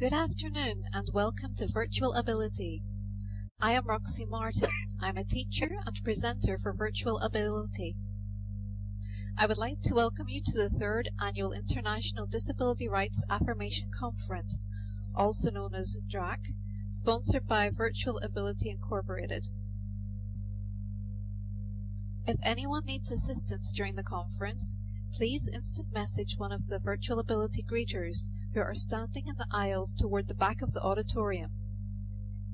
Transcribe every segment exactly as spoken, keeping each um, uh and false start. Good afternoon and welcome to Virtual Ability. I am Roxy Martin. I am a teacher and presenter for Virtual Ability. I would like to welcome you to the third Annual International Disability Rights Affirmation Conference, also known as D R A C, sponsored by Virtual Ability Incorporated. If anyone needs assistance during the conference, please instant message one of the Virtual Ability greeters who are standing in the aisles toward the back of the auditorium.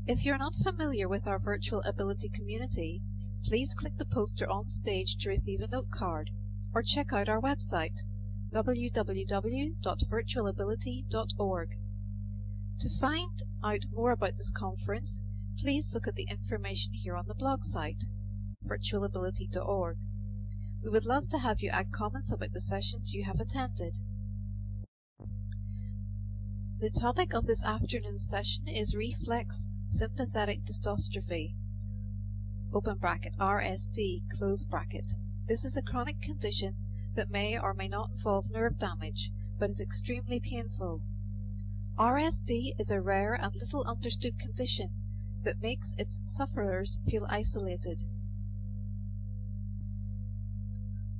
If you're not familiar with our Virtual Ability community, please click the poster on stage to receive a note card, or check out our website, w w w dot virtual ability dot org. To find out more about this conference, please look at the information here on the blog site, virtual ability dot org. We would love to have you add comments about the sessions you have attended. The topic of this afternoon's session is Reflex Sympathetic Dystrophy, open bracket, R S D, close bracket. This is a chronic condition that may or may not involve nerve damage, but is extremely painful. R S D is a rare and little understood condition that makes its sufferers feel isolated.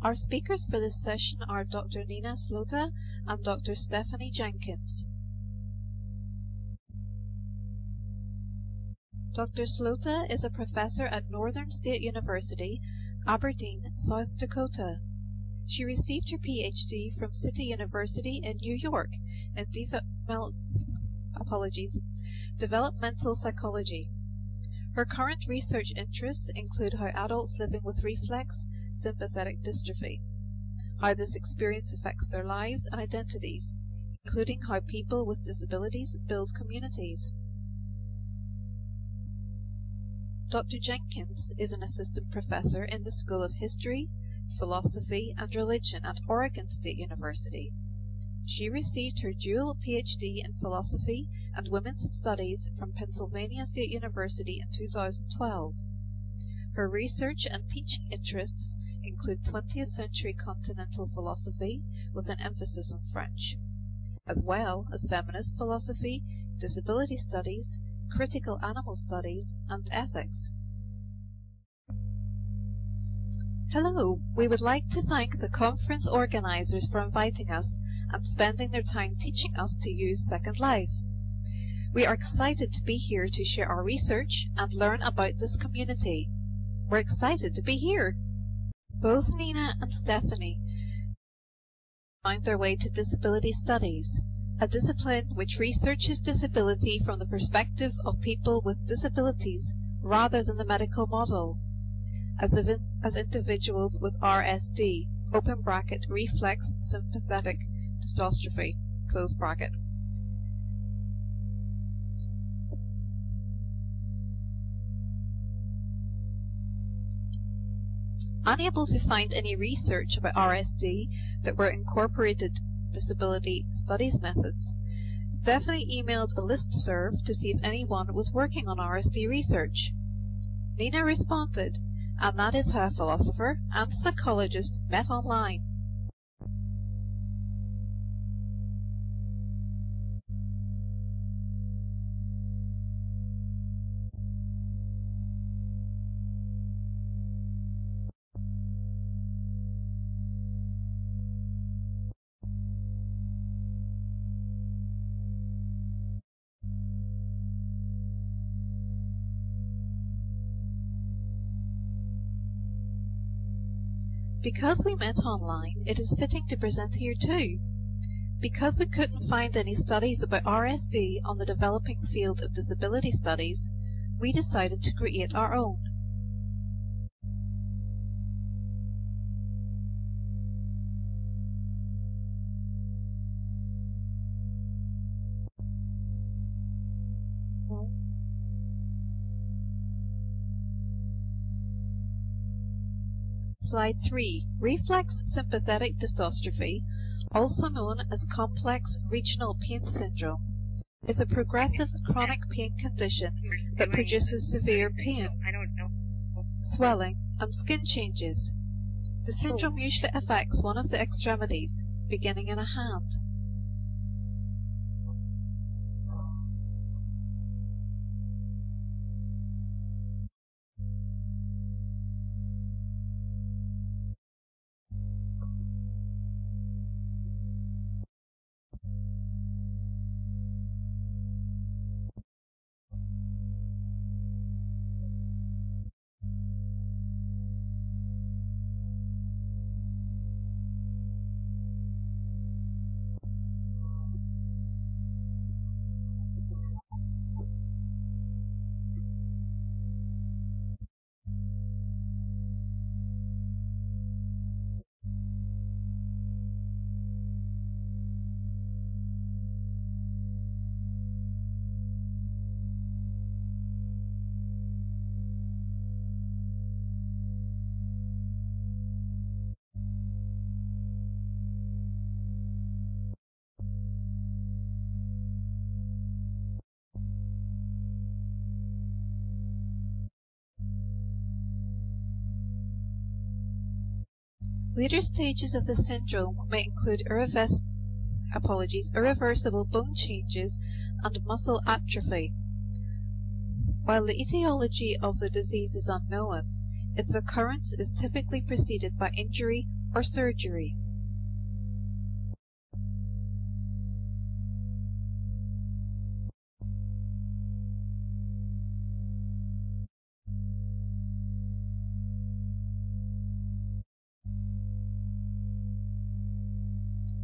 Our speakers for this session are Doctor Nina Slota and Doctor Stephanie Jenkins. Doctor Slota is a professor at Northern State University, Aberdeen, South Dakota. She received her P H D from City University in New York in devel- apologies, developmental psychology. Her current research interests include how adults living with reflex sympathetic dystrophy, how this experience affects their lives and identities, including how people with disabilities build communities. Doctor Jenkins is an assistant professor in the School of History, Philosophy and Religion at Oregon State University. She received her dual P H D in Philosophy and Women's Studies from Pennsylvania State University in two thousand twelve. Her research and teaching interests include twentieth century continental philosophy with an emphasis on French, as well as feminist philosophy, disability studies, critical animal studies, and ethics. Hello, we would like to thank the conference organizers for inviting us and spending their time teaching us to use Second Life. We are excited to be here to share our research and learn about this community. We're excited to be here. Both Nina and Stephanie found their way to disability studies, a discipline which researches disability from the perspective of people with disabilities rather than the medical model, as, in, as individuals with R S D, open bracket, reflex sympathetic dystrophy, close bracket. Unable to find any research about R S D that were incorporated disability studies methods, Stephanie emailed a listserv to see if anyone was working on R S D research. Nina responded, and that is how philosopher and psychologist met online. Because we met online, it is fitting to present here too. Because we couldn't find any studies about R S D on the developing field of disability studies, we decided to create our own. Slide three. Reflex sympathetic dystrophy, also known as complex regional pain syndrome, is a progressive chronic pain condition that produces severe pain, swelling, and skin changes. The syndrome usually affects one of the extremities, beginning in a hand. Later stages of the syndrome may include irreversible, apologies, irreversible bone changes and muscle atrophy. While the etiology of the disease is unknown, its occurrence is typically preceded by injury or surgery.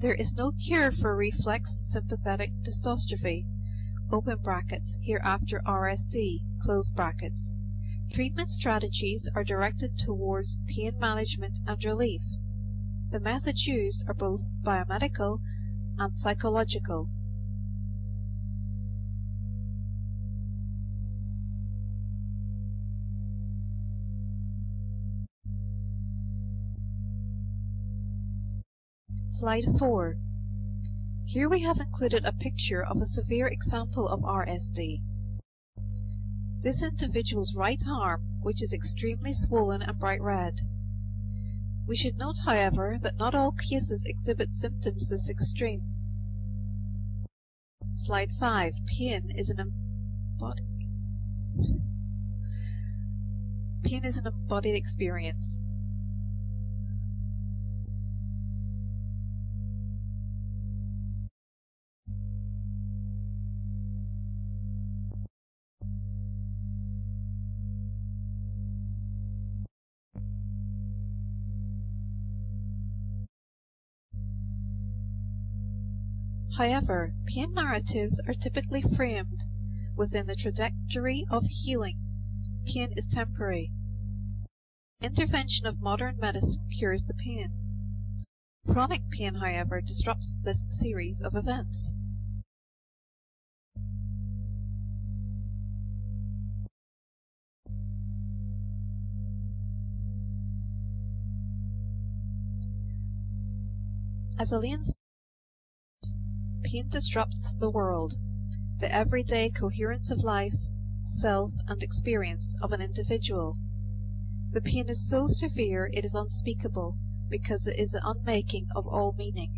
There is no cure for reflex sympathetic dystrophy, open brackets, hereafter R S D, close brackets. Treatment strategies are directed towards pain management and relief. The methods used are both biomedical and psychological. Slide four. Here we have included a picture of a severe example of R S D. This individual's right arm, which is extremely swollen and bright red. We should note, however, that not all cases exhibit symptoms this extreme. Slide five. Pain is an embodied, Pain is an embodied experience. However, pain narratives are typically framed within the trajectory of healing. Pain is temporary. Intervention of modern medicine cures the pain. Chronic pain, however, disrupts this series of events. As Elaine said, pain disrupts the world, the everyday coherence of life, self, and experience of an individual. The pain is so severe it is unspeakable, because it is the unmaking of all meaning.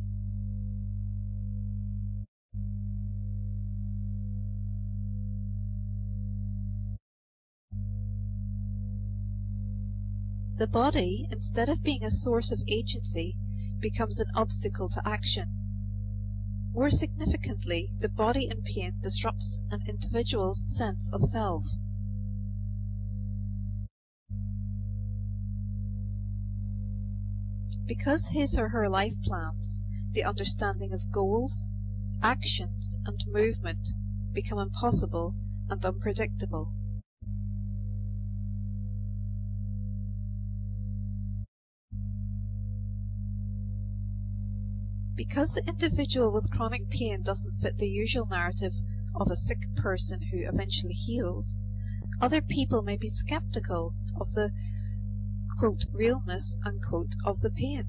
The body, instead of being a source of agency, becomes an obstacle to action. More significantly, the body in pain disrupts an individual's sense of self. Because his or her life plans, the understanding of goals, actions, and movement become impossible and unpredictable. Because the individual with chronic pain doesn't fit the usual narrative of a sick person who eventually heals, other people may be skeptical of the, quote, realness, unquote, of the pain.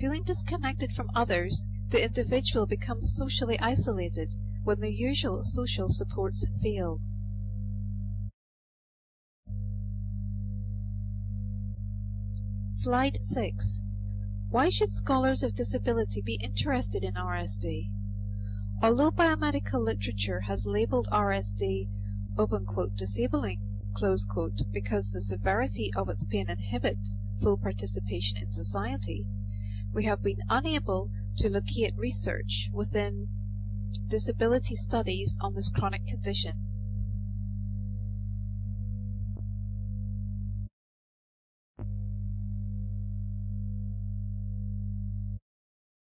Feeling disconnected from others, the individual becomes socially isolated when the usual social supports fail. Slide six. Why should scholars of disability be interested in R S D? Although biomedical literature has labeled R S D, open quote, disabling, close quote, because the severity of its pain inhibits full participation in society, we have been unable to locate research within disability studies on this chronic condition.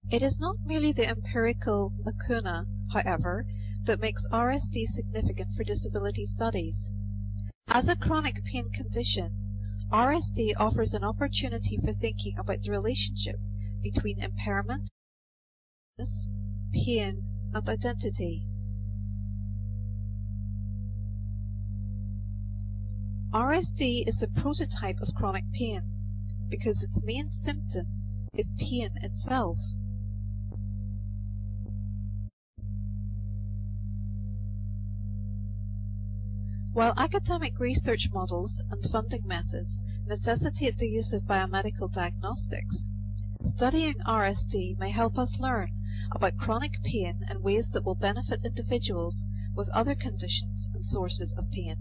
It is not merely the empirical lacuna, however, that makes R S D significant for disability studies. As a chronic pain condition, R S D offers an opportunity for thinking about the relationship between impairment, pain, and identity. R S D is the prototype of chronic pain because its main symptom is pain itself. While academic research models and funding methods necessitate the use of biomedical diagnostics, studying R S D may help us learn about chronic pain in ways that will benefit individuals with other conditions and sources of pain.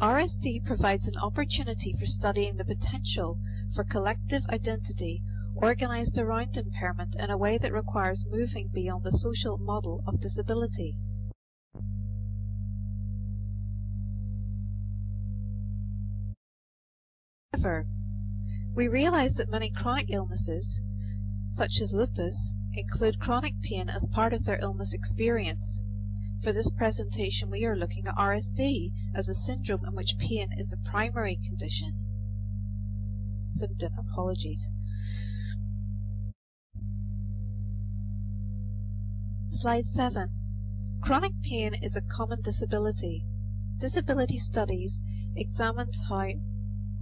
R S D provides an opportunity for studying the potential for collective identity organized around impairment in a way that requires moving beyond the social model of disability. However, we realize that many chronic illnesses, such as lupus, include chronic pain as part of their illness experience. For this presentation, we are looking at R S D as a syndrome in which pain is the primary condition. Symptom, apologies. Slide seven. Chronic pain is a common disability. Disability studies examine how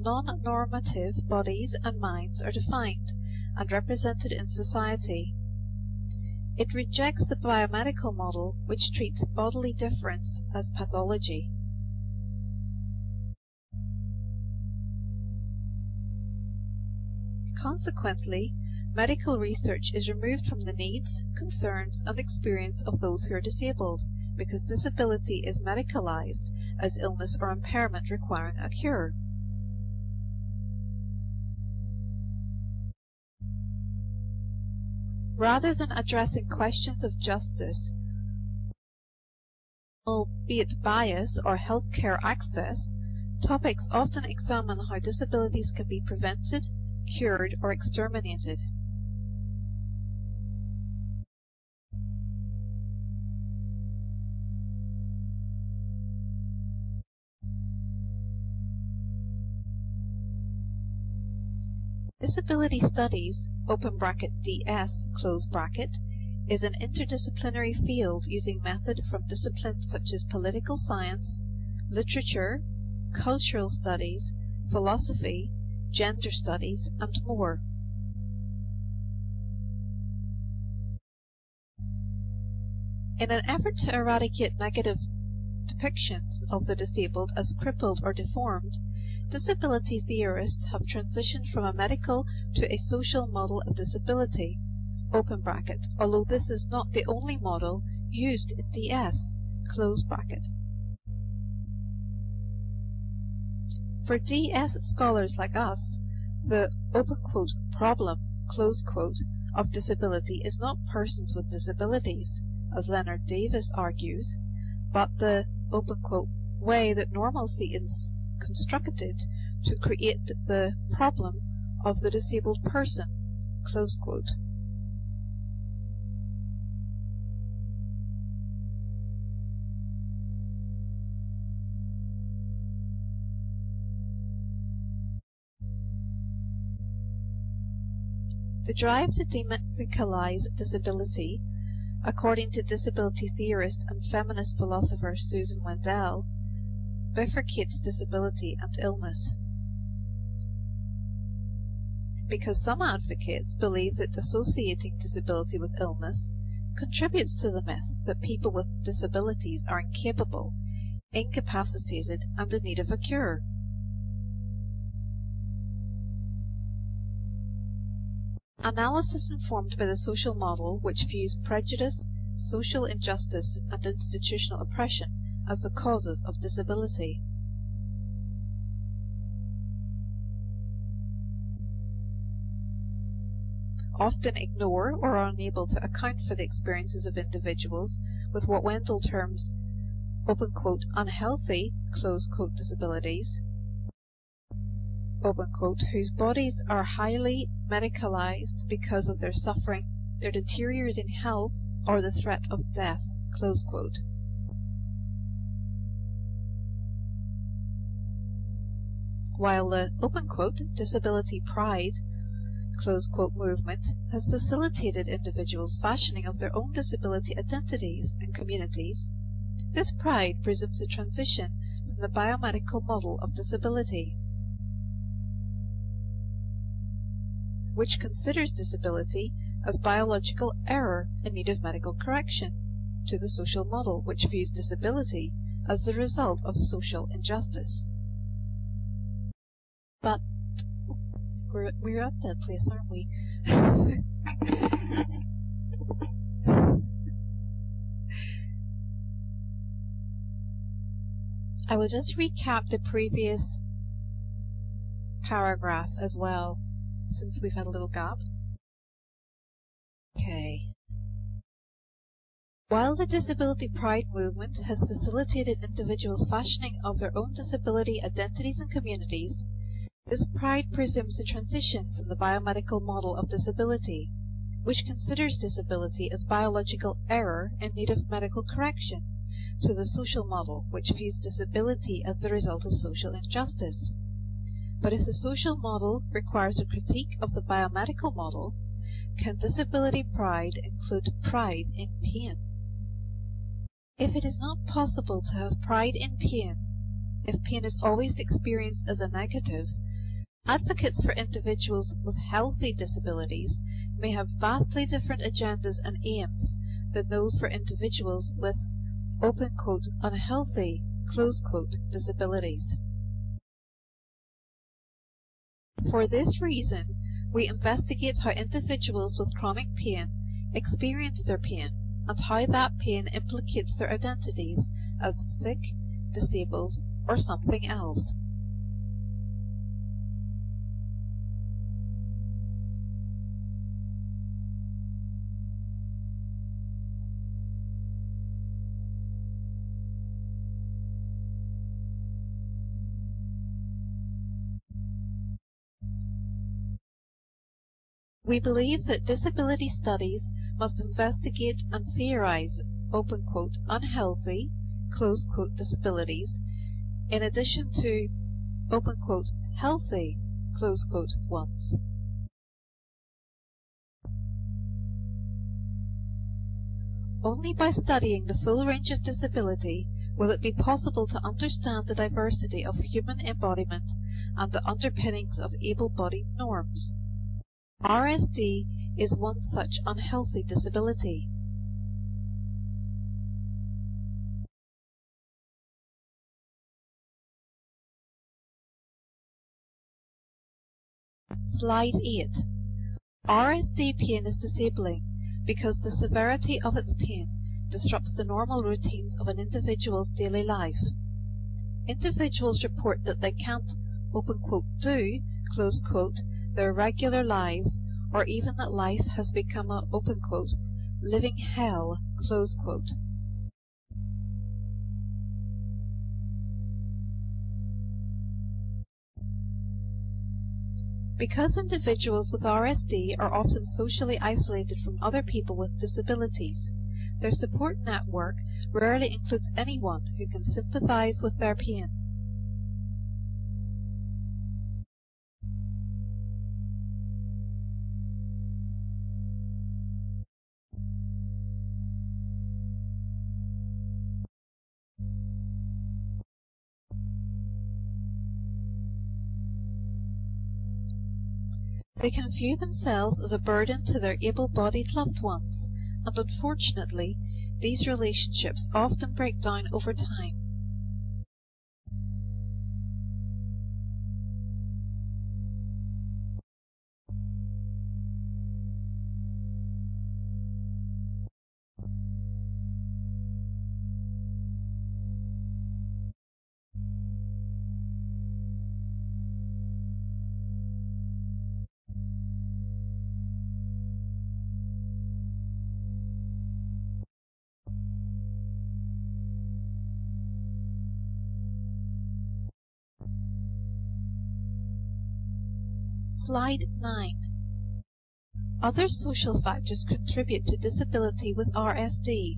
non-normative bodies and minds are defined and represented in society. It rejects the biomedical model, which treats bodily difference as pathology. Consequently, medical research is removed from the needs, concerns, and experience of those who are disabled, because disability is medicalized as illness or impairment requiring a cure. Rather than addressing questions of justice, albeit bias or healthcare access, topics often examine how disabilities can be prevented, cured, or exterminated. Disability studies, open bracket D S, close bracket, is an interdisciplinary field using method from disciplines such as political science, literature, cultural studies, philosophy, gender studies, and more. In an effort to eradicate negative depictions of the disabled as crippled or deformed, disability theorists have transitioned from a medical to a social model of disability, open bracket, although this is not the only model used in D S, close bracket. For D S scholars like us, the open quote problem, close quote, of disability is not persons with disabilities, as Leonard Davis argues, but the open quote way that normalcy is constructed to create the problem of the disabled person, close quote. The drive to demedicalize disability, according to disability theorist and feminist philosopher Susan Wendell, bifurcates disability and illness, because some advocates believe that associating disability with illness contributes to the myth that people with disabilities are incapable, incapacitated, and in need of a cure. Analysis informed by the social model, which views prejudice, social injustice, and institutional oppression as the causes of disability. Often ignore or are unable to account for the experiences of individuals with what Wendell terms open quote unhealthy close quote disabilities, open quote, whose bodies are highly medicalized because of their suffering, their deteriorating health, or the threat of death, close quote. While the open quote disability pride close quote movement has facilitated individuals fashioning of their own disability identities and communities, this pride presumes a transition from the biomedical model of disability, which considers disability as biological error in need of medical correction, to the social model which views disability as the result of social injustice. But we're, we're at that place, aren't we? I will just recap the previous paragraph as well, since we've had a little gap. Okay. While the disability pride movement has facilitated individuals' fashioning of their own disability identities and communities, this pride presumes the transition from the biomedical model of disability, which considers disability as biological error in need of medical correction, to the social model, which views disability as the result of social injustice. But if the social model requires a critique of the biomedical model, can disability pride include pride in pain? If it is not possible to have pride in pain, if pain is always experienced as a negative, advocates for individuals with healthy disabilities may have vastly different agendas and aims than those for individuals with open quote unhealthy close quote disabilities. For this reason, we investigate how individuals with chronic pain experience their pain and how that pain implicates their identities as sick, disabled, or something else. We believe that disability studies must investigate and theorize open quote unhealthy close quote disabilities in addition to open quote healthy close quote ones. Only by studying the full range of disability will it be possible to understand the diversity of human embodiment and the underpinnings of able-bodied norms. R S D is one such unhealthy disability. Slide eight. R S D pain is disabling because the severity of its pain disrupts the normal routines of an individual's daily life. Individuals report that they can't, open quote, do, close quote, their regular lives, or even that life has become an open quote living hell close quote. Because individuals with R S D are often socially isolated from other people with disabilities, their support network rarely includes anyone who can sympathize with their pain. They can view themselves as a burden to their able-bodied loved ones, and unfortunately, these relationships often break down over time. Slide nine. Other social factors contribute to disability with R S D.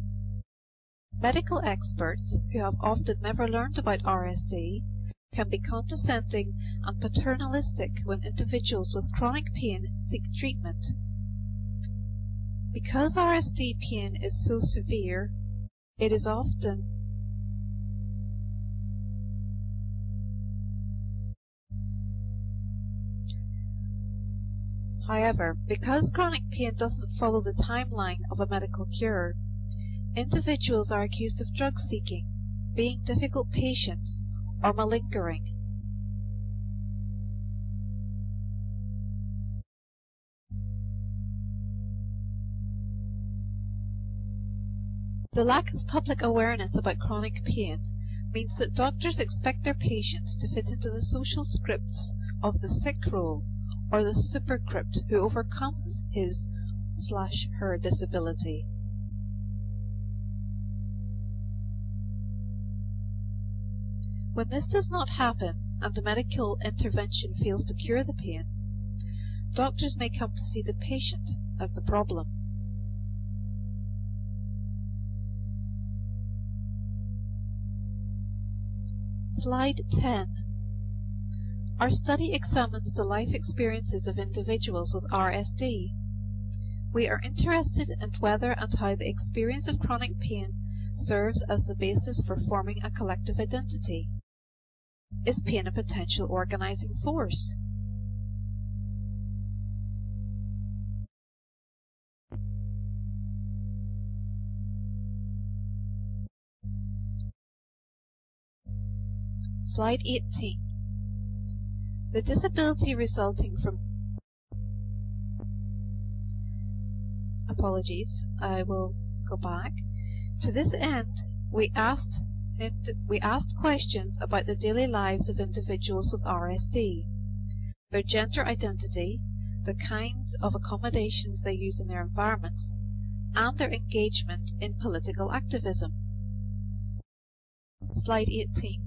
Medical experts, who have often never learned about R S D, can be condescending and paternalistic when individuals with chronic pain seek treatment. Because R S D pain is so severe, it is often However, because chronic pain doesn't follow the timeline of a medical cure, individuals are accused of drug seeking, being difficult patients, or malingering. The lack of public awareness about chronic pain means that doctors expect their patients to fit into the social scripts of the sick role or the superscript who overcomes his slash her disability. When this does not happen and a medical intervention fails to cure the pain, doctors may come to see the patient as the problem. Slide ten. Our study examines the life experiences of individuals with R S D. We are interested in whether and how the experience of chronic pain serves as the basis for forming a collective identity. Is pain a potential organizing force? Slide eighteen. The disability resulting from apologies, I will go back. To this end, we asked we asked questions about the daily lives of individuals with R S D, their gender identity, the kinds of accommodations they use in their environments, and their engagement in political activism. Slide eighteen.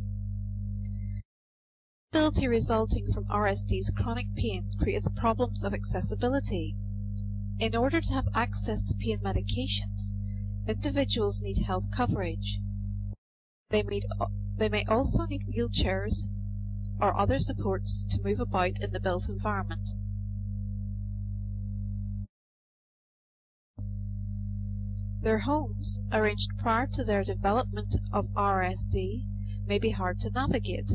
Disability resulting from R S D's chronic pain creates problems of accessibility. In order to have access to pain medications, individuals need health coverage. They may, they may also need wheelchairs or other supports to move about in the built environment. Their homes, arranged prior to their development of R S D, may be hard to navigate.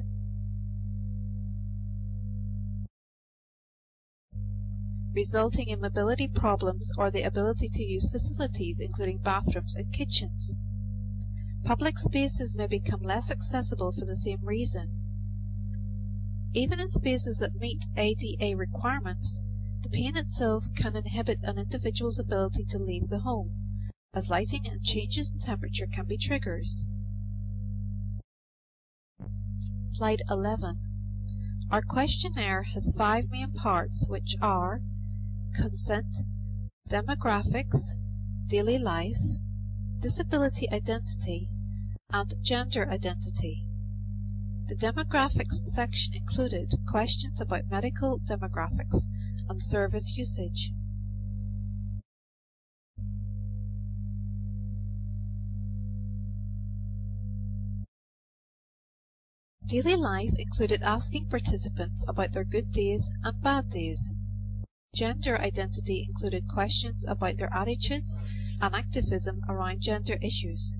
Resulting in mobility problems or the ability to use facilities including bathrooms and kitchens. Public spaces may become less accessible for the same reason. Even in spaces that meet A D A requirements, the pain itself can inhibit an individual's ability to leave the home, as lighting and changes in temperature can be triggers. Slide eleven. Our questionnaire has five main parts, which are consent, demographics, daily life, disability identity, and gender identity. The demographics section included questions about medical demographics and service usage. Daily life included asking participants about their good days and bad days. Gender identity included questions about their attitudes and activism around gender issues.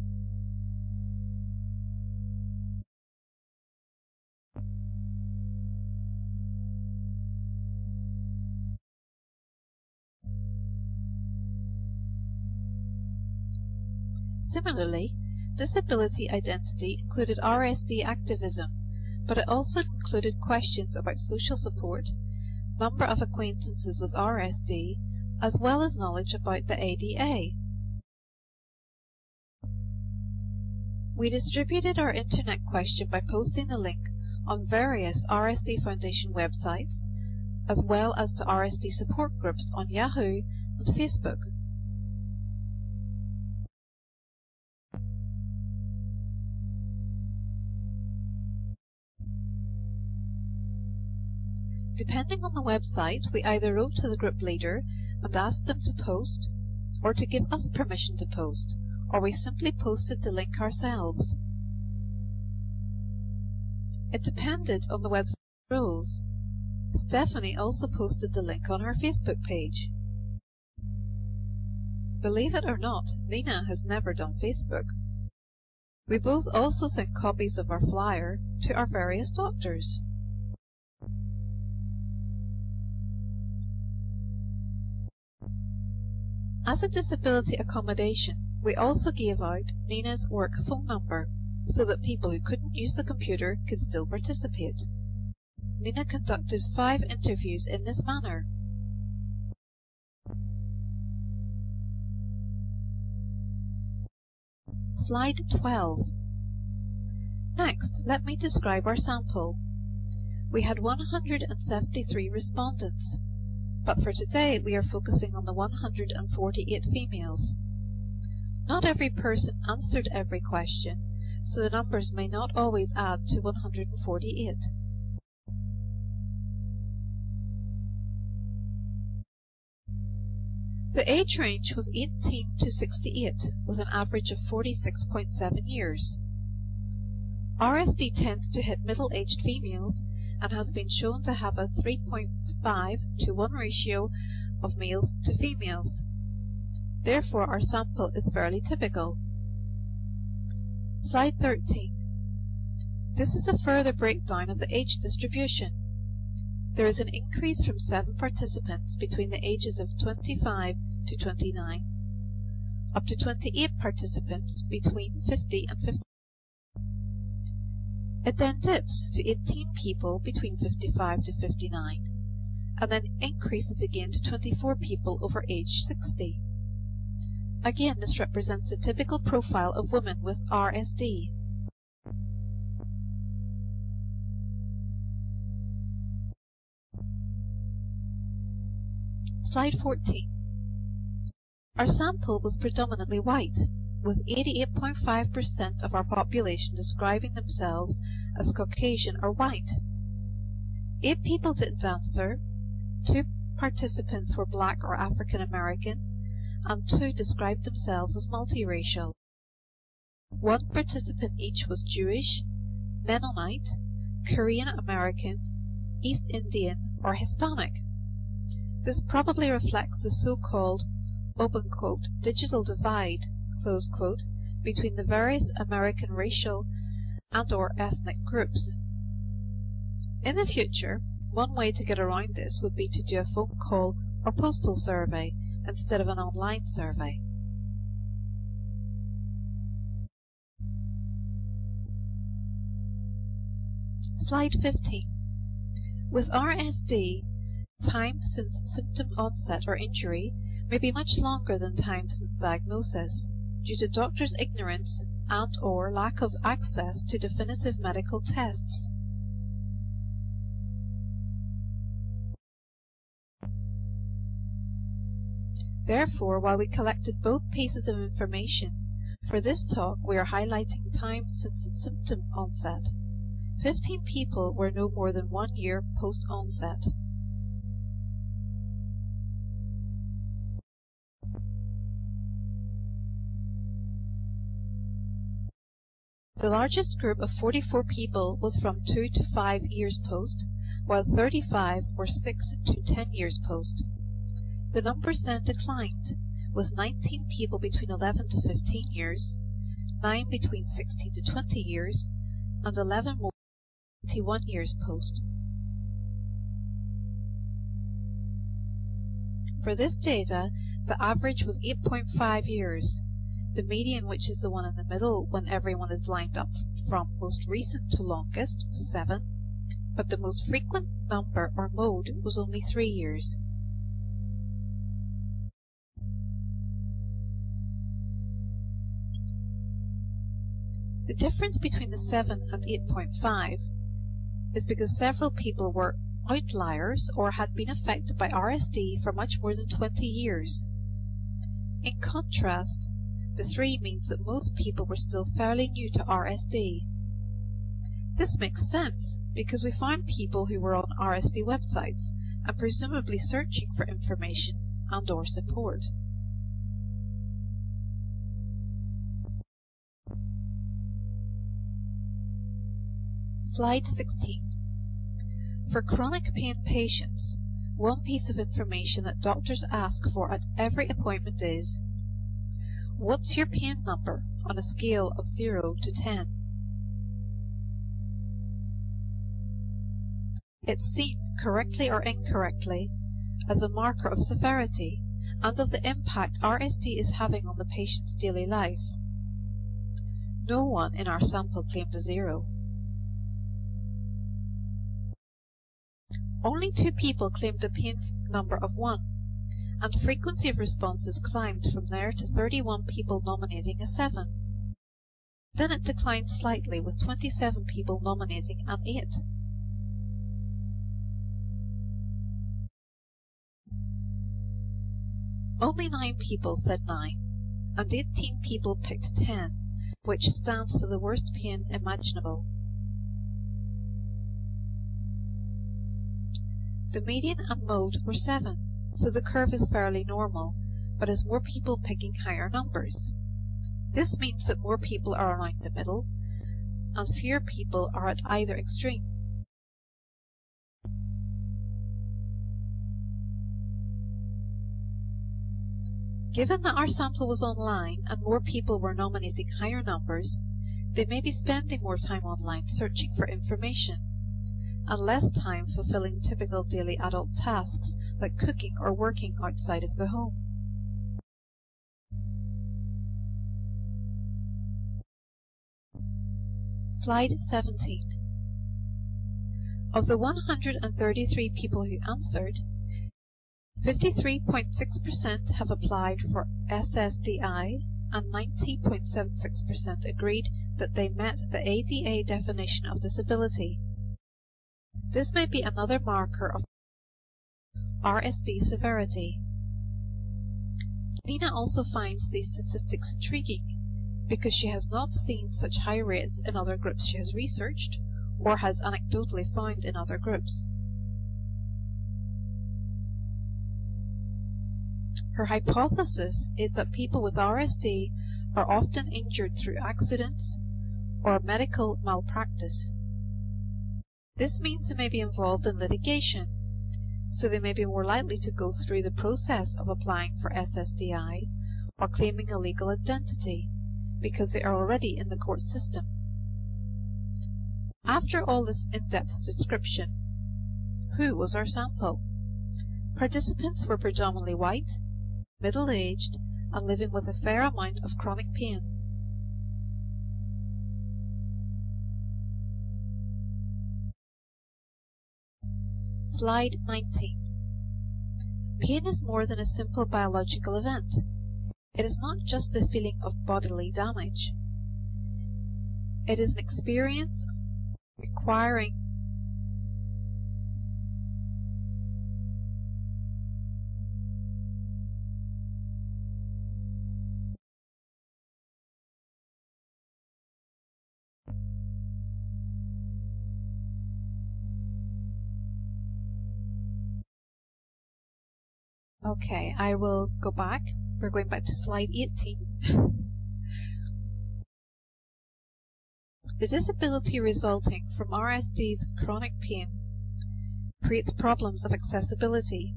Similarly, disability identity included R S D activism, but it also included questions about social support, number of acquaintances with R S D, as well as knowledge about the A D A. We distributed our internet question by posting the link on various R S D Foundation websites, as well as to R S D support groups on Yahoo and Facebook. Depending on the website, we either wrote to the group leader and asked them to post, or to give us permission to post, or we simply posted the link ourselves. It depended on the website rules. Stephanie also posted the link on her Facebook page. Believe it or not, Nina has never done Facebook. We both also sent copies of our flyer to our various doctors. As a disability accommodation, we also gave out Nina's work phone number so that people who couldn't use the computer could still participate. Nina conducted five interviews in this manner. Slide twelve. Next, let me describe our sample. We had one hundred seventy-three respondents, but for today we are focusing on the one hundred forty-eight females. Not every person answered every question, so the numbers may not always add to one hundred forty-eight. The age range was eighteen to sixty-eight, with an average of forty-six point seven years. R S D tends to hit middle-aged females and has been shown to have a three point five to one ratio of males to females. Therefore, our sample is fairly typical. Slide thirteen. This is a further breakdown of the age distribution. There is an increase from seven participants between the ages of twenty-five to twenty-nine, up to twenty-eight participants between fifty and fifty. It then dips to eighteen people between fifty-five to fifty-nine, and then increases again to twenty-four people over age sixty. Again, this represents the typical profile of women with R S D. Slide fourteen. Our sample was predominantly white, with eighty-eight point five percent of our population describing themselves as Caucasian or white. Eight people didn't answer, two participants were black or African American, and two described themselves as multiracial. One participant each was Jewish, Mennonite, Korean American, East Indian, or Hispanic. This probably reflects the so-called, open quote, digital divide, close quote, between the various American racial and or ethnic groups. In the future, one way to get around this would be to do a phone call or postal survey instead of an online survey. Slide fifteen. With R S D, time since symptom onset or injury may be much longer than time since diagnosis, due to doctors' ignorance and or lack of access to definitive medical tests. Therefore, while we collected both pieces of information, for this talk we are highlighting time since symptom onset. fifteen people were no more than one year post-onset. The largest group of forty-four people was from two to five years post, while thirty-five were six to ten years post. The numbers then declined, with nineteen people between eleven to fifteen years, nine between sixteen to twenty years, and eleven more than twenty-one years post. For this data, the average was eight point five years. The median, which is the one in the middle when everyone is lined up from most recent to longest, was seven, but the most frequent number or mode was only three years. The difference between the seven and eight point five is because several people were outliers or had been affected by R S D for much more than twenty years. In contrast, the three means that most people were still fairly new to R S D. This makes sense because we found people who were on R S D websites and presumably searching for information and or support. Slide sixteen. For chronic pain patients, one piece of information that doctors ask for at every appointment is, what's your pain number on a scale of zero to ten? It's seen, correctly or incorrectly, as a marker of severity and of the impact R S D is having on the patient's daily life. No one in our sample claimed a zero. Only two people claimed a pain number of one, and the frequency of responses climbed from there to thirty-one people nominating a seven. Then it declined slightly with twenty-seven people nominating an eight. Only nine people said nine, and eighteen people picked ten, which stands for the worst pain imaginable. The median and mode were seven, so the curve is fairly normal, but has more people picking higher numbers. This means that more people are around the middle, and fewer people are at either extreme. Given that our sample was online and more people were nominating higher numbers, they may be spending more time online searching for information, and less time fulfilling typical daily adult tasks like cooking or working outside of the home. Slide seventeen. Of the one hundred thirty-three people who answered, fifty-three point six percent have applied for S S D I, and ninety point seven six percent agreed that they met the A D A definition of disability. This may be another marker of R S D severity. Nina also finds these statistics intriguing, because she has not seen such high rates in other groups she has researched, or has anecdotally found in other groups. Her hypothesis is that people with R S D are often injured through accidents or medical malpractice. This means they may be involved in litigation, so they may be more likely to go through the process of applying for S S D I or claiming a legal identity, because they are already in the court system. After all this in-depth description, who was our sample? Participants were predominantly white, middle-aged, and living with a fair amount of chronic pain. Slide nineteen. Pain is more than a simple biological event. It is not just the feeling of bodily damage. It is an experience requiring Okay, I will go back. We're going back to slide eighteen. The disability resulting from R S D's chronic pain creates problems of accessibility.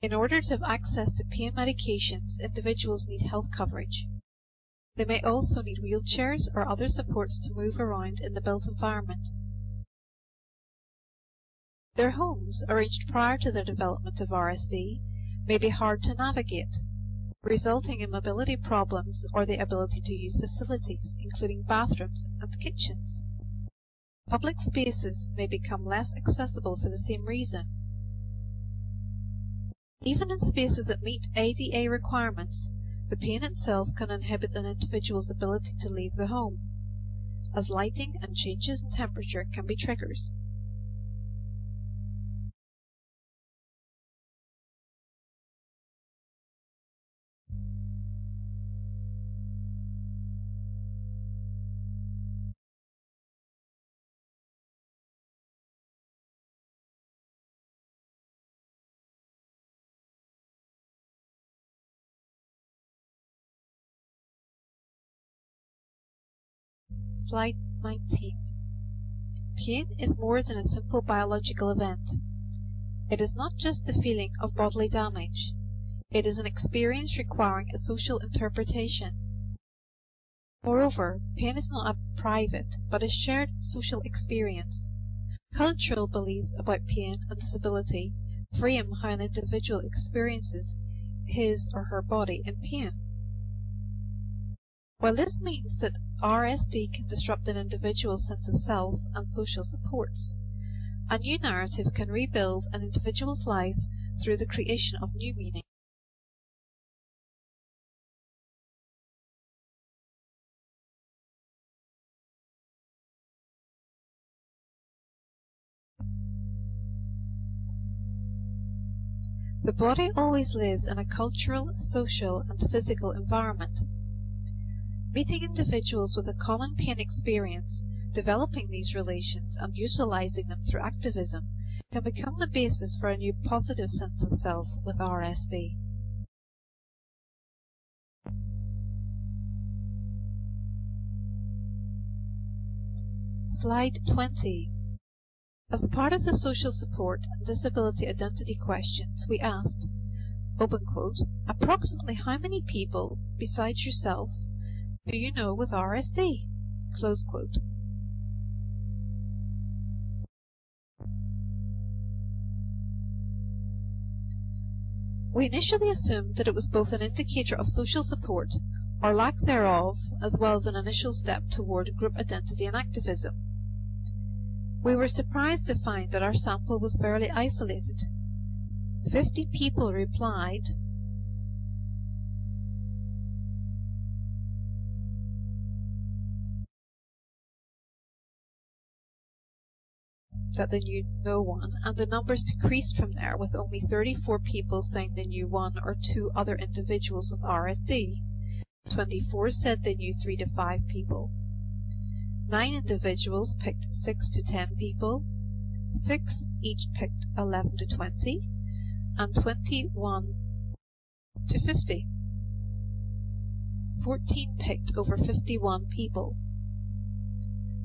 In order to have access to pain medications, individuals need health coverage. They may also need wheelchairs or other supports to move around in the built environment. Their homes, arranged prior to the development of R S D, may be hard to navigate, resulting in mobility problems or the ability to use facilities, including bathrooms and kitchens. Public spaces may become less accessible for the same reason. Even in spaces that meet A D A requirements, the pain itself can inhibit an individual's ability to leave the home, as lighting and changes in temperature can be triggers. Slide nineteen. Pain is more than a simple biological event. It is not just the feeling of bodily damage. It is an experience requiring a social interpretation. Moreover, pain is not a private, but a shared social experience. Cultural beliefs about pain and disability free him how an individual experiences his or her body in pain. While this means that R S D can disrupt an individual's sense of self and social supports, a new narrative can rebuild an individual's life through the creation of new meaning. The body always lives in a cultural, social, and physical environment. Meeting individuals with a common pain experience, developing these relations, and utilizing them through activism can become the basis for a new positive sense of self with R S D. Slide twenty. As part of the social support and disability identity questions, we asked, open quote, approximately how many people, besides yourself, do you know with R S D? Close quote. We initially assumed that it was both an indicator of social support, or lack thereof, as well as an initial step toward group identity and activism. We were surprised to find that our sample was fairly isolated. Fifty people replied, that they knew no one, and the numbers decreased from there, with only thirty-four people saying they knew one or two other individuals with R S D. twenty-four said they knew three to five people. Nine individuals picked six to ten people, six each picked eleven to twenty, and twenty-one to fifty. Fourteen picked over fifty-one people.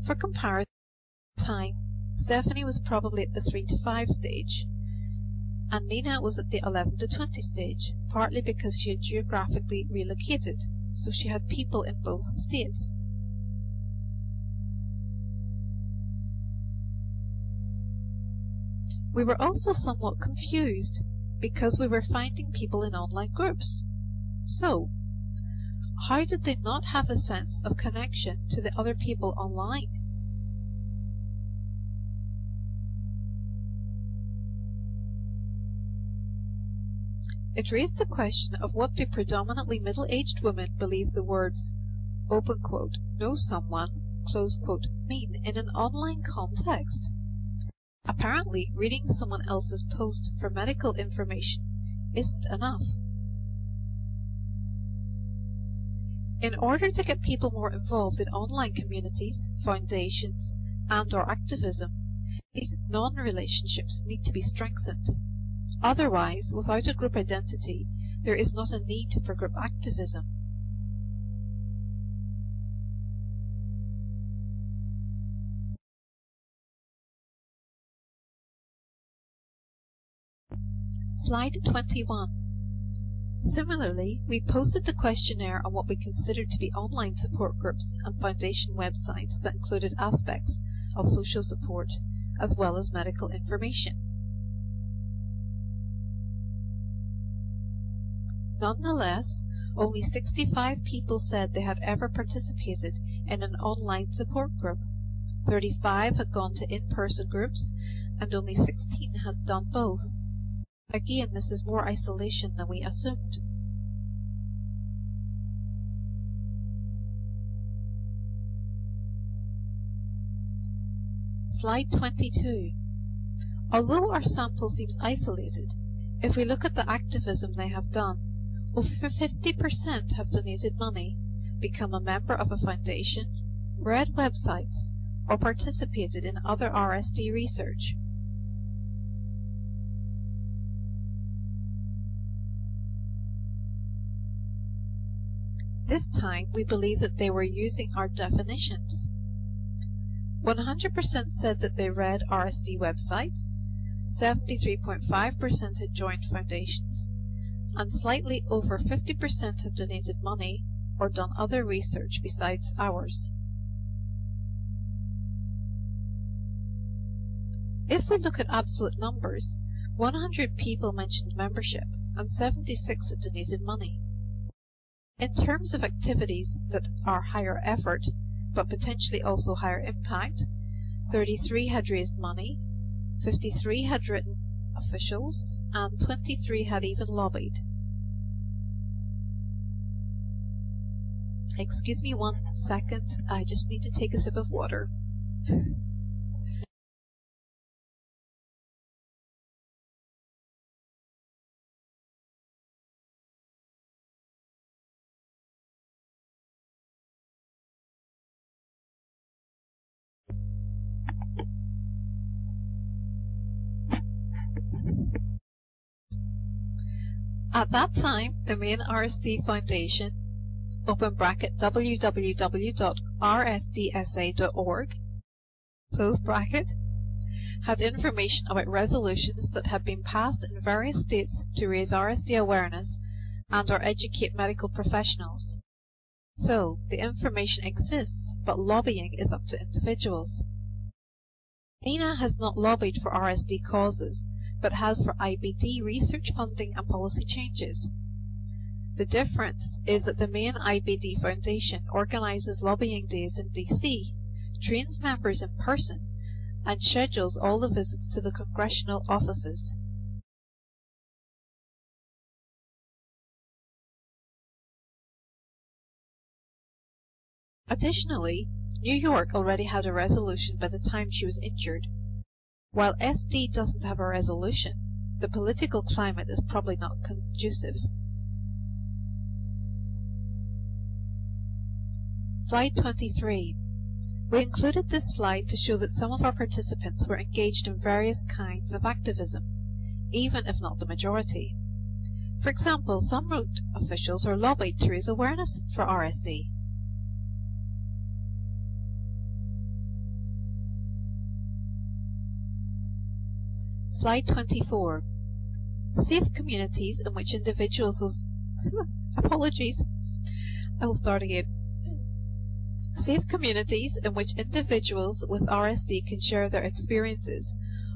For comparison time, Stephanie was probably at the three to five stage, and Nina was at the eleven to twenty stage, partly because she had geographically relocated, so she had people in both states. We were also somewhat confused because we were finding people in online groups. So, how did they not have a sense of connection to the other people online? It raised the question of what do predominantly middle-aged women believe the words, open quote, know someone, close quote, mean in an online context. Apparently, reading someone else's post for medical information isn't enough. In order to get people more involved in online communities, foundations, and/or activism, these non-relationships need to be strengthened. Otherwise, without a group identity, there is not a need for group activism. Slide twenty-one. Similarly, we posted the questionnaire on what we considered to be online support groups and foundation websites that included aspects of social support as well as medical information. Nonetheless, only sixty-five people said they had ever participated in an online support group. thirty-five had gone to in-person groups, and only sixteen had done both. Again, this is more isolation than we assumed. Slide twenty-two. Although our sample seems isolated, if we look at the activism they have done, over fifty percent have donated money, become a member of a foundation, read websites, or participated in other R S D research. This time, we believe that they were using our definitions. one hundred percent said that they read R S D websites, seventy-three point five percent had joined foundations, and slightly over fifty percent had donated money or done other research besides ours. If we look at absolute numbers, one hundred people mentioned membership, and seventy-six had donated money. In terms of activities that are higher effort, but potentially also higher impact, thirty-three had raised money, fifty-three had written officials, and twenty-three had even lobbied. Excuse me one second, I just need to take a sip of water. At that time, the main R S D Foundation, open bracket w w w dot r s d s a dot org, close bracket, had information about resolutions that had been passed in various states to raise R S D awareness and or educate medical professionals. So, the information exists, but lobbying is up to individuals. Nina has not lobbied for R S D causes, but has for I B D research funding and policy changes. The difference is that the main I B D Foundation organizes lobbying days in D C, trains members in person, and schedules all the visits to the congressional offices. Additionally, New York already had a resolution by the time she was injured. While S D doesn't have a resolution, the political climate is probably not conducive. Slide twenty-three. We included this slide to show that some of our participants were engaged in various kinds of activism, even if not the majority. For example, some road officials are lobbied to raise awareness for R S D. Slide twenty-four. Safe communities in which individuals was apologies. I will start again. Safe communities in which individuals with R S D can share their experiences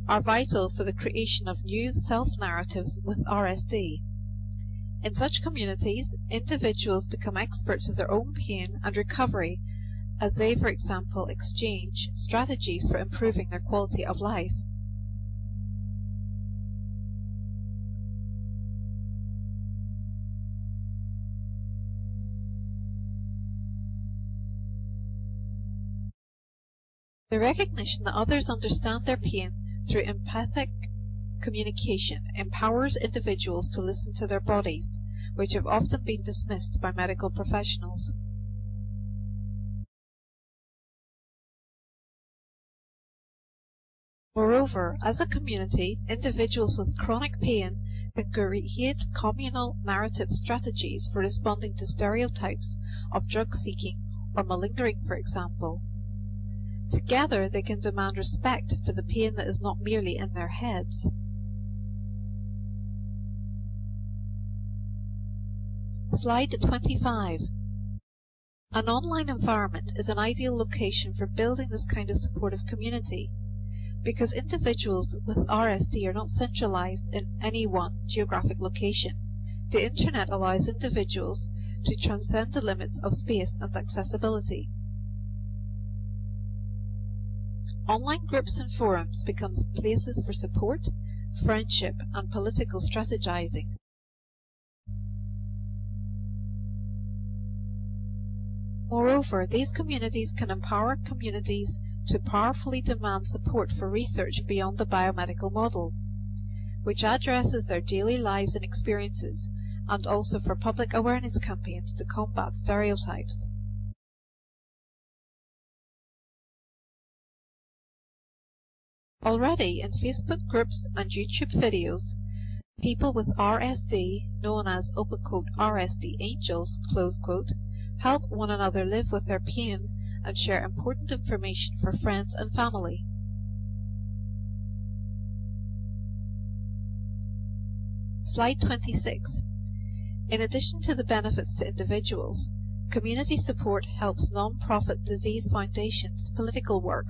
are vital for the creation of new self-narratives with R S D. In such communities, individuals become experts of their own pain and recovery as they, for example, exchange strategies for improving their quality of life. The recognition that others understand their pain through empathic communication empowers individuals to listen to their bodies, which have often been dismissed by medical professionals. Moreover, as a community, individuals with chronic pain can create communal narrative strategies for responding to stereotypes of drug-seeking or malingering, for example. Together, they can demand respect for the pain that is not merely in their heads. Slide twenty-five. An online environment is an ideal location for building this kind of supportive community, because individuals with R S D are not centralized in any one geographic location. The internet allows individuals to transcend the limits of space and accessibility. Online groups and forums become places for support, friendship, and political strategizing. Moreover, these communities can empower communities to powerfully demand support for research beyond the biomedical model, which addresses their daily lives and experiences, and also for public awareness campaigns to combat stereotypes. Already, in Facebook groups and YouTube videos, people with R S D, known as open quote R S D angels, close quote, help one another live with their pain and share important information for friends and family. Slide twenty-six. In addition to the benefits to individuals, community support helps non-profit disease foundations, political work.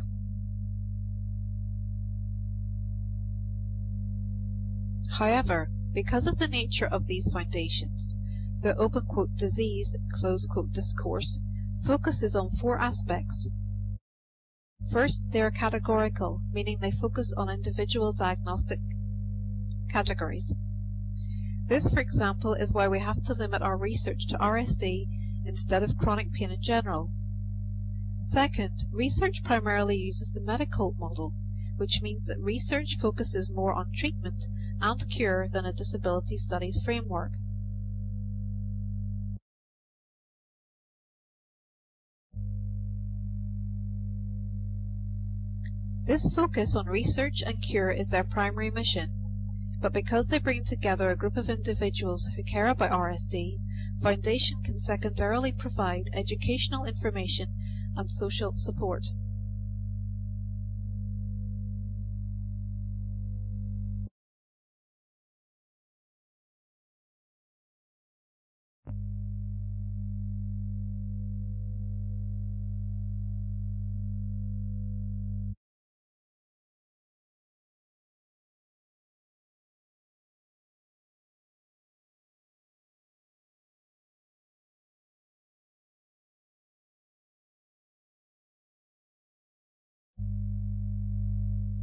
However, because of the nature of these foundations, the open quote disease, close quote discourse, focuses on four aspects. First, they are categorical, meaning they focus on individual diagnostic categories. This, for example, is why we have to limit our research to R S D instead of chronic pain in general. Second, research primarily uses the medical model, which means that research focuses more on treatment and cure than a disability studies framework. This focus on research and cure is their primary mission, but because they bring together a group of individuals who care about R S D, Foundation can secondarily provide educational information and social support.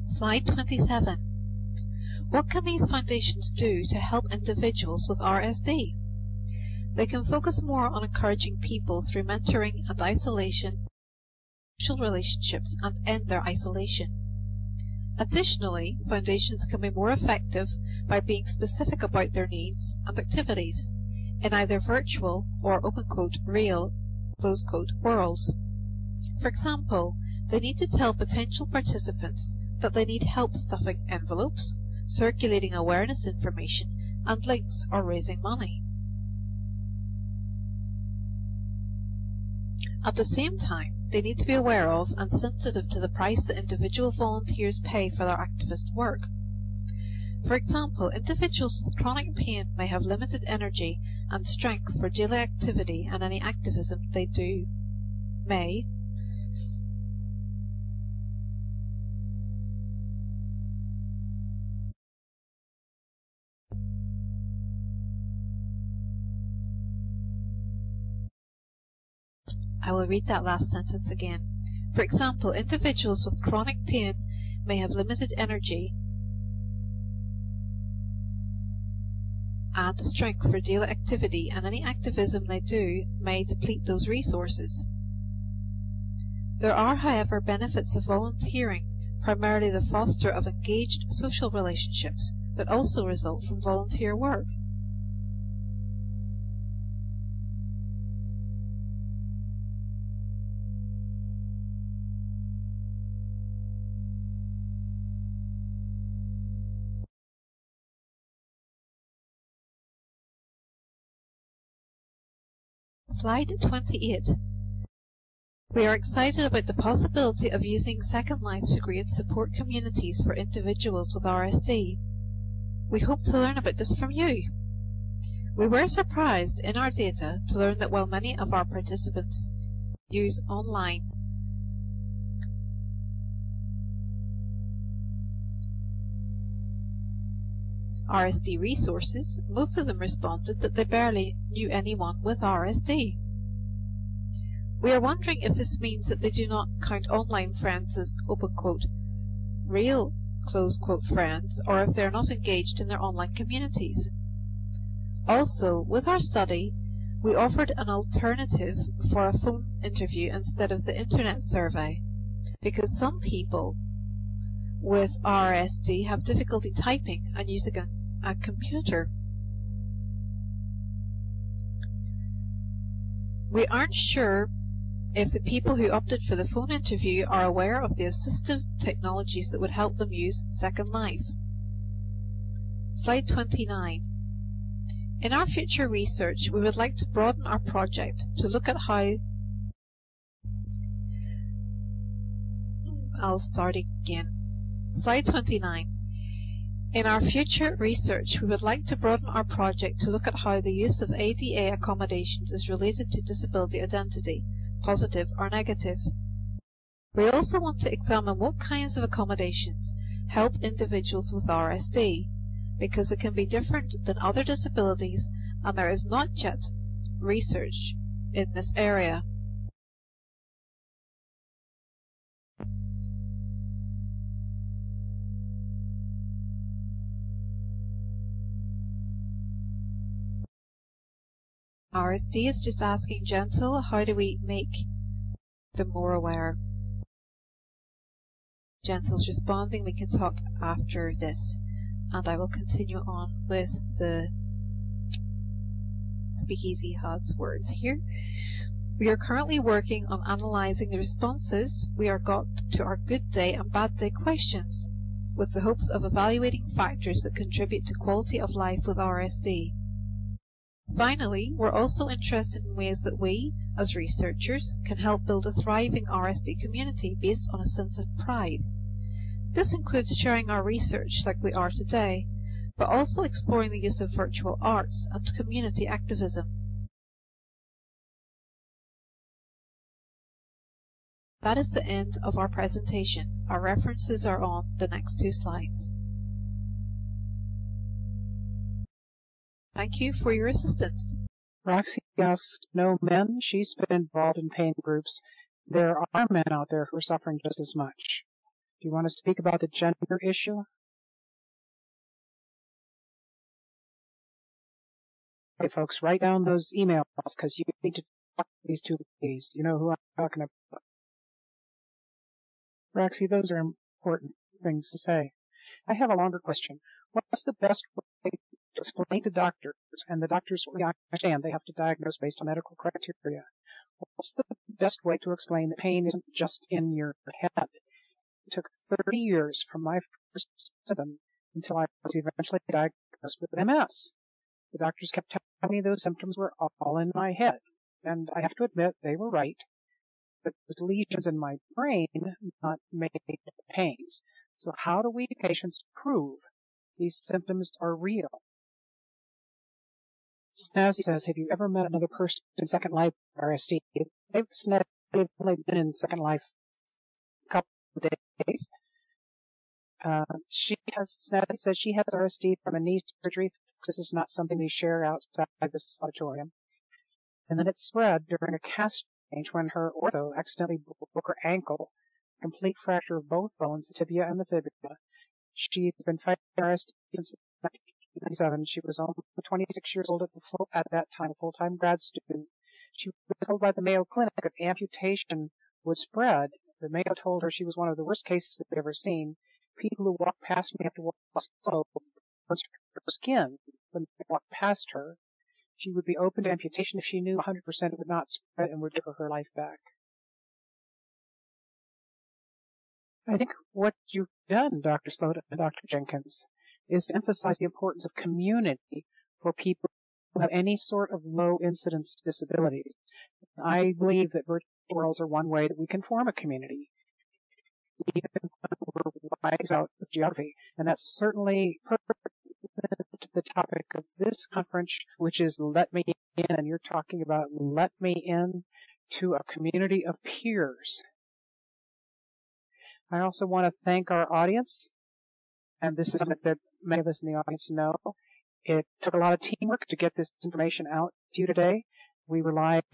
Slide twenty-seven. What can these foundations do to help individuals with R S D? They can focus more on encouraging people through mentoring and isolation, social relationships, and end their isolation. Additionally, foundations can be more effective by being specific about their needs and activities in either virtual or open quote real close quote worlds. For example, they need to tell potential participants that they need help stuffing envelopes, circulating awareness information, and links or raising money. At the same time, they need to be aware of and sensitive to the price that individual volunteers pay for their activist work. For example, individuals with chronic pain may have limited energy and strength for daily activity, and any activism they do may I will read that last sentence again. For example, individuals with chronic pain may have limited energy and strength for daily activity, and any activism they do may deplete those resources. There are, however, benefits of volunteering, primarily the foster of engaged social relationships that also result from volunteer work. Slide twenty-eight. We are excited about the possibility of using Second Life to create support communities for individuals with R S D. We hope to learn about this from you. We were surprised in our data to learn that while many of our participants use online R S D resources, most of them responded that they barely knew anyone with R S D. We are wondering if this means that they do not count online friends as open quote real close quote friends, or if they are not engaged in their online communities. Also, with our study, we offered an alternative for a phone interview instead of the internet survey, because some people with R S D have difficulty typing and using a a computer. We aren't sure if the people who opted for the phone interview are aware of the assistive technologies that would help them use Second Life. Slide twenty-nine. In our future research, we would like to broaden our project to look at how... I'll start again. Slide twenty-nine. In our future research, we would like to broaden our project to look at how the use of A D A accommodations is related to disability identity, positive or negative. We also want to examine what kinds of accommodations help individuals with R S D, because it can be different than other disabilities, and there is not yet research in this area. R S D is just asking gentle, how do we make them more aware? Gentle's responding, we can talk after this, and I will continue on with the Speakeasy Hub's words here. We are currently working on analyzing the responses we are got to our good day and bad day questions, with the hopes of evaluating factors that contribute to quality of life with R S D. Finally, we're also interested in ways that we, as researchers, can help build a thriving R S D community based on a sense of pride. This includes sharing our research like we are today, but also exploring the use of virtual arts and community activism. That is the end of our presentation. Our references are on the next two slides. Thank you for your assistance. Roxy asks, no men? She's been involved in pain groups. There are men out there who are suffering just as much. Do you want to speak about the gender issue? Okay, folks, write down those emails because you need to talk to these two ladies. You know who I'm talking about. Roxy, those are important things to say. I have a longer question. What's the best way explain to doctors, and the doctors we understand they have to diagnose based on medical criteria. What's the best way to explain that pain isn't just in your head? It took thirty years from my first symptom until I was eventually diagnosed with M S. The doctors kept telling me those symptoms were all in my head, and I have to admit they were right, but it was lesions in my brain, not made pains. So how do we patients prove these symptoms are real? Snazzy says, have you ever met another person in Second Life R S D? They've, they've only been in Second Life a couple of days. Uh, she has, Snazzy says she has R S D from a knee surgery. This is not something we share outside this auditorium. And then it spread during a cast change when her ortho accidentally broke her ankle, a complete fracture of both bones, the tibia and the fibula. She's been fighting R S D since nineteen ninety-seven. She was only twenty-six years old at, the full, at that time, a full-time grad student. She was told by the Mayo Clinic that amputation would spread. The Mayo told her she was one of the worst cases that they've ever seen. People who walk past me have to walk slow, burst her skin when they walk past her. She would be open to amputation if she knew one hundred percent it would not spread and would give her her life back. I think what you've done, Doctor Slota and Doctor Jenkins, is to emphasize the importance of community for people who have any sort of low-incidence disabilities. I believe that virtual worlds are one way that we can form a community, even when we're wise out with geography. And that's certainly perfect to the topic of this conference, which is Let Me In, and you're talking about Let Me In to a community of peers. I also want to thank our audience, and this is something that many of us in the audience know. It took a lot of teamwork to get this information out to you today. We relied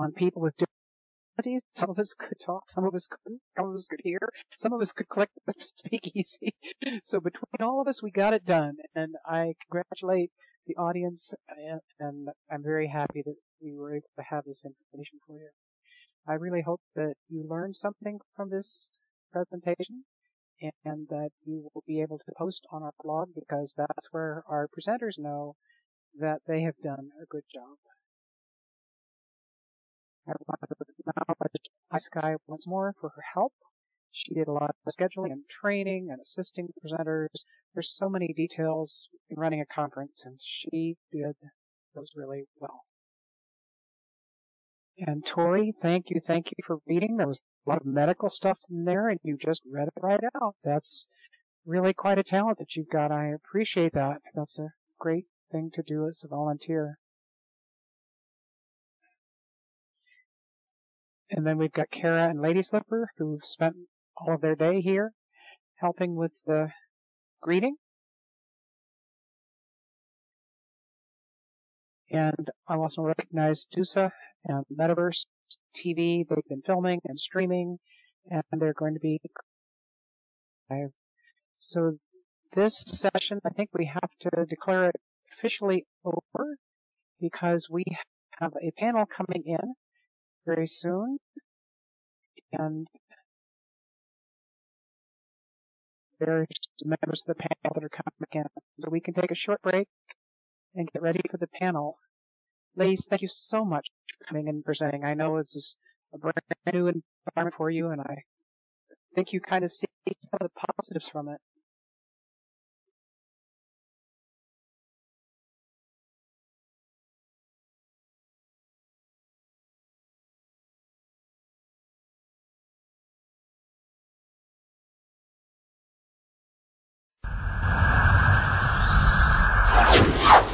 on people with different abilities. Some of us could talk, some of us couldn't, some of us could hear, some of us could click the Speakeasy. So between all of us, we got it done, and I congratulate the audience, and, and I'm very happy that we were able to have this information for you. I really hope that you learned something from this presentation, and that you will be able to post on our blog, because that's where our presenters know that they have done a good job. I want to acknowledge Askai once more for her help. She did a lot of scheduling and training and assisting presenters. There's so many details in running a conference, and she did those really well. And Tori, thank you, thank you for reading. There was a lot of medical stuff in there, and you just read it right out. That's really quite a talent that you've got. I appreciate that. That's a great thing to do as a volunteer. And then we've got Kara and Lady Slipper, who spent all of their day here helping with the greeting. And I also recognize Dusa and Metaverse T V. They've been filming and streaming, and they're going to be live. So this session, I think we have to declare it officially over because we have a panel coming in very soon, and there's members of the panel that are coming in. So we can take a short break and get ready for the panel. Ladies, thank you so much for coming and presenting. I know this is a brand new environment for you, and I think you kind of see some of the positives from it.